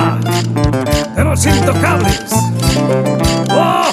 tema de los intocables. ¡Oh!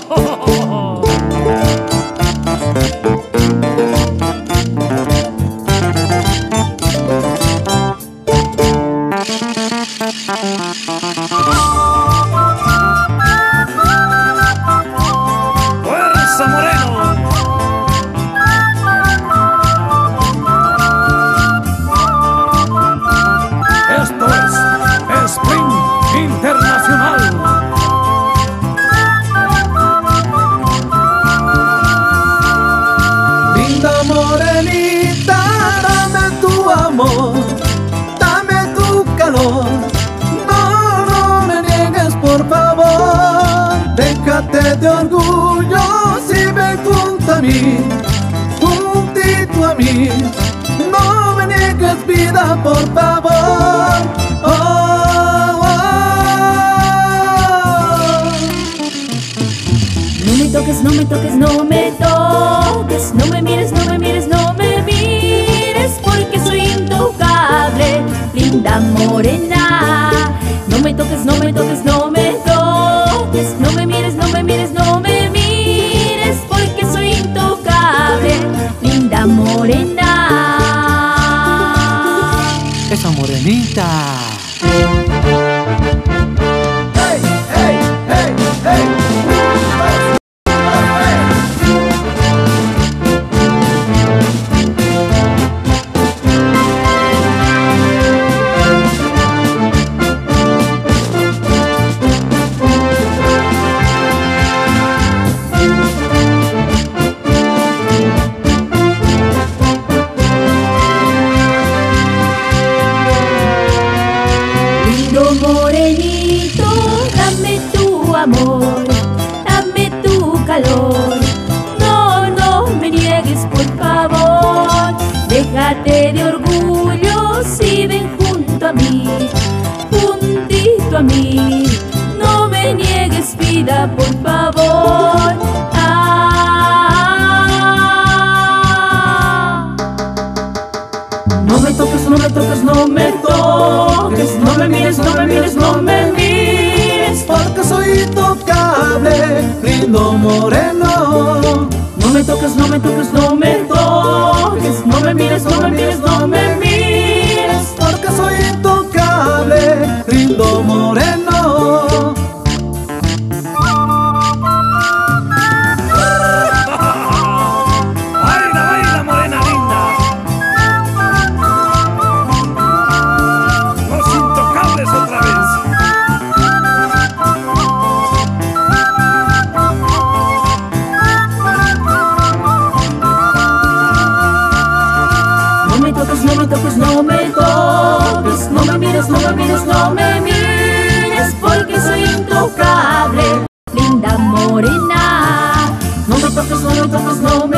Morenita, dame tu amor, dame tu calor, no, no me niegues por favor. Déjate de orgullo si ven junto a mí, juntito a mí, no me niegues vida por favor. Oh, oh. No me toques, no me toques, no me toques, no me mires, no me mires, linda morena. No me toques, no me toques, no me toques, no me mires, no me mires, no me mires, porque soy intocable, linda morena. Esa morenita. Hey, hey, hey, hey. Morenito, dame tu amor, dame tu calor, no, no me niegues por favor. Déjate de orgullo si ven junto a mí, juntito a mí, no me niegues vida por favor. Ah. No me toques, no me toques, no me toques, no me mires, no me mires, no me mires, porque soy intocable, lindo moreno. No me toques, no me toques, no me toques, no me mires, no me mires, no me mires, porque soy intocable, lindo moreno. No me toques, no me mires, no me mires, no me mires, porque soy intocable, linda morena. No me toques, no me toques, no me